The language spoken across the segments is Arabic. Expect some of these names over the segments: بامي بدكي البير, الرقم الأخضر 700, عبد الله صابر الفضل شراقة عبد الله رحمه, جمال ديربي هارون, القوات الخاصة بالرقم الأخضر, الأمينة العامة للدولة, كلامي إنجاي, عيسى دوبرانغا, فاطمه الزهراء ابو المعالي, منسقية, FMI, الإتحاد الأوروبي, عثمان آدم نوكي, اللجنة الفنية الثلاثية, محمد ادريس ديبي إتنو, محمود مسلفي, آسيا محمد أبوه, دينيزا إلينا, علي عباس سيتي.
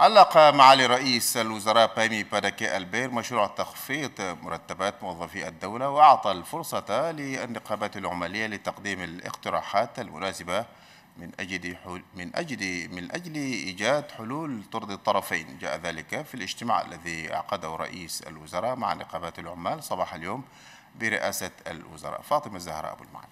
علق معالي رئيس الوزراء بامي بدكي البير مشروع تخفيض مرتبات موظفي الدولة، وأعطى الفرصة للنقابات العمالية لتقديم الاقتراحات المناسبة من أجل إيجاد حلول ترضي الطرفين. جاء ذلك في الاجتماع الذي عقده رئيس الوزراء مع نقابات العمال صباح اليوم برئاسة الوزراء. فاطمه الزهراء ابو المعالي.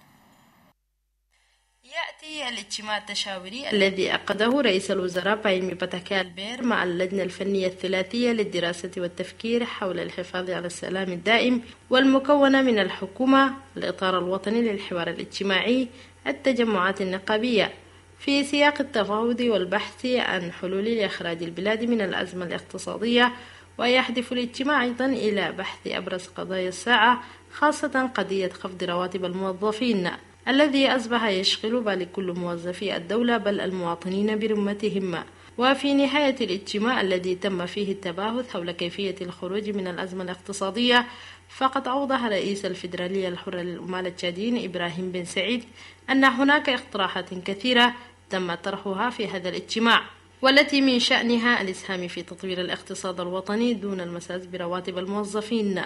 يأتي الاجتماع التشاوري الذي عقده رئيس الوزراء بامي بدكي البير مع اللجنة الفنية الثلاثية للدراسة والتفكير حول الحفاظ على السلام الدائم، والمكونة من الحكومة، الإطار الوطني للحوار الاجتماعي، التجمعات النقابية، في سياق التفاوض والبحث عن حلول لإخراج البلاد من الأزمة الاقتصادية. ويهدف الاجتماع أيضا إلى بحث أبرز قضايا الساعة، خاصة قضية خفض رواتب الموظفين الذي أصبح يشغل بال كل موظفي الدولة بل المواطنين برمتهم. وفي نهاية الاجتماع الذي تم فيه التباحث حول كيفية الخروج من الأزمة الاقتصادية، فقد أوضح رئيس الفيدرالية الحرة للعمال التشاديين إبراهيم بن سعيد أن هناك اقتراحات كثيرة تم طرحها في هذا الاجتماع، والتي من شأنها الإسهام في تطوير الاقتصاد الوطني دون المساس برواتب الموظفين.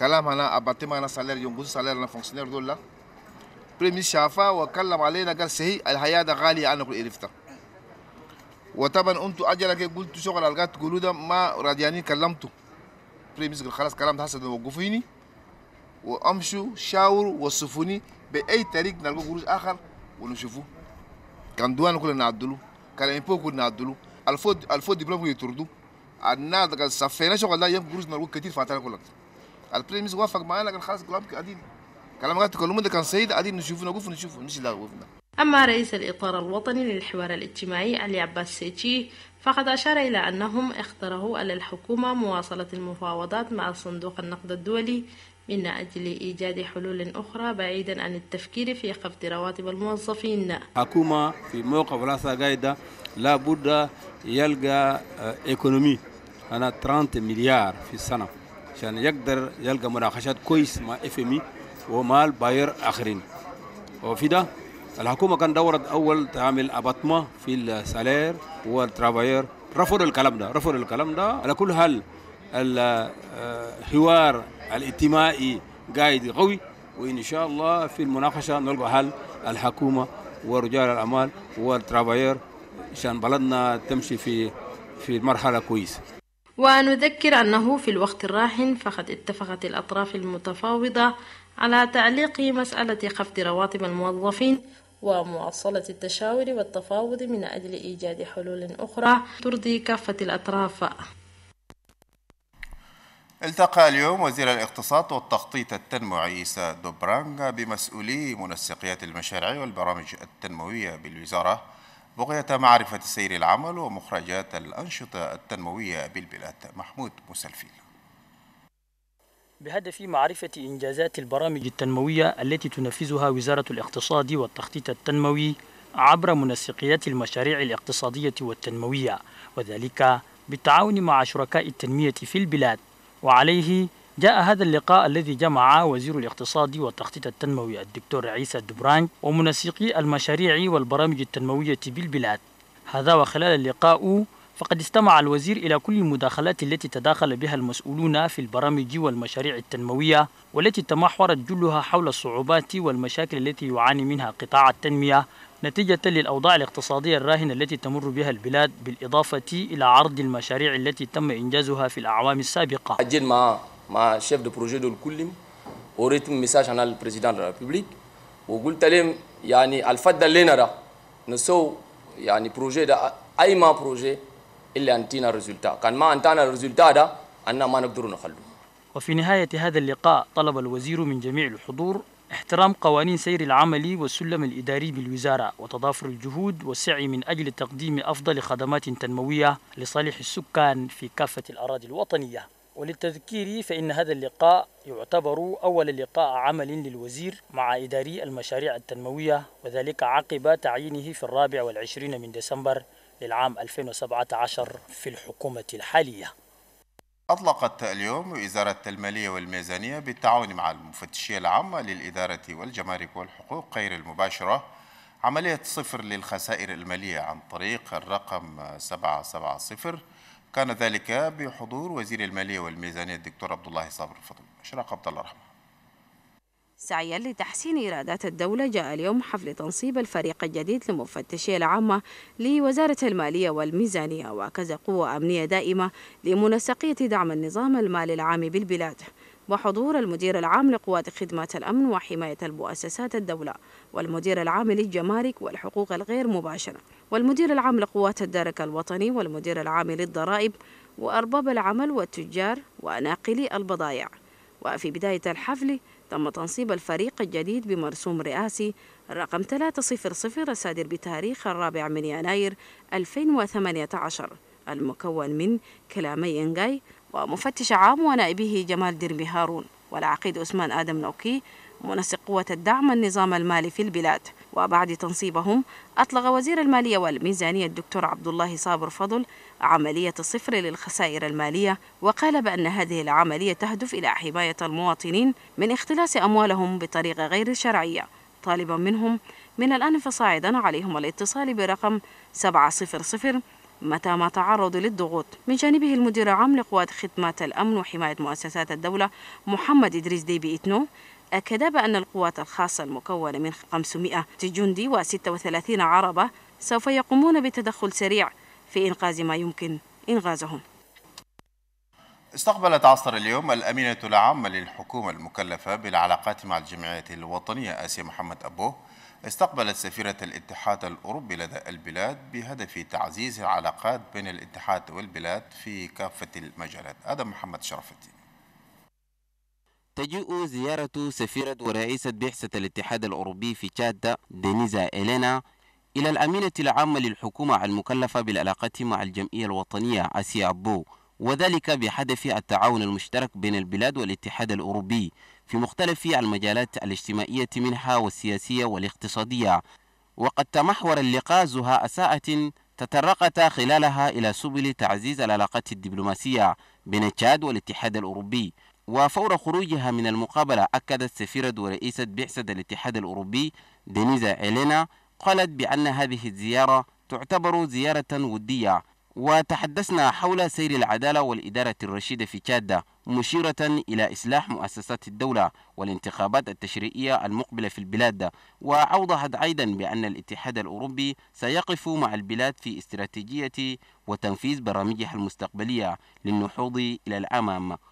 كلامنا أبطمنا سالير ينقص ساليرنا فونكسيونير دول بريمي شافا وكلم علينا قال سهي الحياة غالية عنكم إلفتا. وطبعا أنتم أجلك قلت شغل ألقات تقولوا ده ما راديانين كلمتوا بريميس قال خلاص كلام ده حسن وقفوني وأمشوا شاوروا وصفوني بأي طريق نلقوا قروش آخر ونشوفوه. كان دوان كلنا عدلوا، كان إمبو كلنا عدلوا، الفود دبلوم يتردوا، الناس قال سفينا شغل ده يبقى قروش نلقوا كتير فاتنا كلنا. البريميس وافق معانا قال خلاص كلامك عديل. كلام تكلموا ده كان سيد قاعدين نشوفه مش لا وقفنا. أما رئيس الإطار الوطني للحوار الاجتماعي علي عباس سيتي فقد أشار إلى أنهم اقترحوا على الحكومة مواصلة المفاوضات مع صندوق النقد الدولي من أجل إيجاد حلول أخرى بعيدا عن التفكير في خفض رواتب الموظفين. الحكومة في موقف رأسها قاعدة لابد يلقى إيكونومي أنا 30 مليار في السنة عشان يقدر يلقى مناقشات كويس مع FMI ومال باير آخرين. وفي ده الحكومة كان دورت أول تعمل أبطمة في السالير والترافاير، رفض الكلام ده. على كل حال الحوار الاجتماعي قاعد قوي، وإن شاء الله في المناقشة نلقى حل الحكومة ورجال الأعمال والترافاير عشان بلدنا تمشي في مرحلة كويسة. ونذكر أنه في الوقت الراهن فقد اتفقت الأطراف المتفاوضة على تعليق مسألة خفض رواتب الموظفين ومواصلة التشاور والتفاوض من أجل إيجاد حلول أخرى ترضي كافة الأطراف. التقى اليوم وزير الاقتصاد والتخطيط التنموي عيسى دوبرانغا بمسؤولي منسقيات المشاريع والبرامج التنموية بالوزارة بغية معرفة سير العمل ومخرجات الأنشطة التنموية بالبلاد. محمود مسلفي. بهدف معرفة إنجازات البرامج التنموية التي تنفذها وزارة الاقتصاد والتخطيط التنموي عبر منسقيات المشاريع الاقتصادية والتنموية، وذلك بالتعاون مع شركاء التنمية في البلاد. وعليه جاء هذا اللقاء الذي جمع وزير الاقتصاد والتخطيط التنموي الدكتور عيسى دوبرانغ ومنسقي المشاريع والبرامج التنموية بالبلاد. هذا وخلال اللقاء فقد استمع الوزير إلى كل المداخلات التي تداخل بها المسؤولون في البرامج والمشاريع التنموية، والتي تمحورت جلها حول الصعوبات والمشاكل التي يعاني منها قطاع التنمية نتيجة للأوضاع الاقتصادية الراهنة التي تمر بها البلاد، بالإضافة إلى عرض المشاريع التي تم إنجازها في الأعوام السابقة. أجل مع شيف دو بروجي دول كلهم وريت مساج على البريزيدان الريبوبليك وقلت لهم يعني الفضل لنا ده نسو يعني بروجي ده أي ما بروجي إلا أنتينا رزولتا، كان ما أنتنا رزولتا ده أننا ما نقدر نخلوه. وفي نهاية هذا اللقاء طلب الوزير من جميع الحضور احترام قوانين سير العمل والسلم الإداري بالوزارة، وتضافر الجهود والسعي من أجل تقديم أفضل خدمات تنموية لصالح السكان في كافة الأراضي الوطنية. وللتذكير فإن هذا اللقاء يعتبر أول لقاء عمل للوزير مع إداري المشاريع التنموية، وذلك عقب تعيينه في 24 من ديسمبر للعام 2017 في الحكومة الحالية. أطلقت اليوم وزارة المالية والميزانية بالتعاون مع المفتشية العامة للإدارة والجمارك والحقوق غير المباشرة عملية صفر للخسائر المالية عن طريق الرقم 770 كان ذلك بحضور وزير المالية والميزانية الدكتور عبد الله صابر الفضل شراقة عبد الله رحمه. سعيا لتحسين إيرادات الدولة جاء اليوم حفل تنصيب الفريق الجديد لمفتشي العامة لوزارة المالية والميزانية وكذا قوة أمنية دائمة لمنسقية دعم النظام المالي العام بالبلاد وحضور المدير العام لقوات خدمات الأمن وحماية المؤسسات الدولة والمدير العام للجمارك والحقوق الغير مباشرة والمدير العام لقوات الدرك الوطني والمدير العام للضرائب وأرباب العمل والتجار وناقلي البضائع. وفي بداية الحفل تم تنصيب الفريق الجديد بمرسوم رئاسي رقم 300 الصادر بتاريخ 4 يناير 2018 المكون من كلامي إنجاي ومفتش عام ونائبه جمال ديربي هارون والعقيد عثمان آدم نوكي منسق قوة الدعم النظام المالي في البلاد. وبعد تنصيبهم أطلق وزير المالية والميزانية الدكتور عبد الله صابر فضل عملية الصفر للخسائر المالية وقال بأن هذه العملية تهدف إلى حماية المواطنين من اختلاس أموالهم بطريقة غير شرعية طالبا منهم من الآن فصاعدا عليهم الاتصال برقم 700 متى ما تعرض للضغوط. من جانبه المدير العام لقوات خدمات الأمن وحماية مؤسسات الدولة محمد ادريس ديبي إتنو أكد بأن القوات الخاصة المكونة من 500 جندي و36 عربة سوف يقومون بتدخل سريع في إنقاذ ما يمكن إنغازهم. استقبلت عصر اليوم الأمينة العامة للحكومة المكلفة بالعلاقات مع الجمعية الوطنية آسيا محمد أبوه استقبلت سفيرة الاتحاد الأوروبي لدى البلاد بهدف تعزيز العلاقات بين الاتحاد والبلاد في كافة المجالات. آدم محمد شرف الدين. تجيء زيارة سفيرة ورئيسة بعثة الاتحاد الأوروبي في تشاد دينيزا إلينا إلى الأمينة العامة للحكومة المكلفة بالعلاقات مع الجمعية الوطنية آسيا أبو وذلك بهدف التعاون المشترك بين البلاد والاتحاد الأوروبي في مختلف المجالات الاجتماعية منها والسياسية والاقتصادية. وقد تمحور اللقاء زهاء ساعة تطرقت خلالها إلى سبل تعزيز العلاقات الدبلوماسية بين تشاد والاتحاد الأوروبي. وفور خروجها من المقابلة أكدت سفيرة ورئيسة بعثة الاتحاد الأوروبي دينيزا إلينا قالت بأن هذه الزيارة تعتبر زيارة ودية وتحدثنا حول سير العدالة والإدارة الرشيدة في تشاد مشيرة إلى إصلاح مؤسسات الدولة والانتخابات التشريعية المقبلة في البلاد. وأوضحت أيضا بأن الاتحاد الأوروبي سيقف مع البلاد في استراتيجية وتنفيذ برامجها المستقبلية للنهوض إلى الأمام.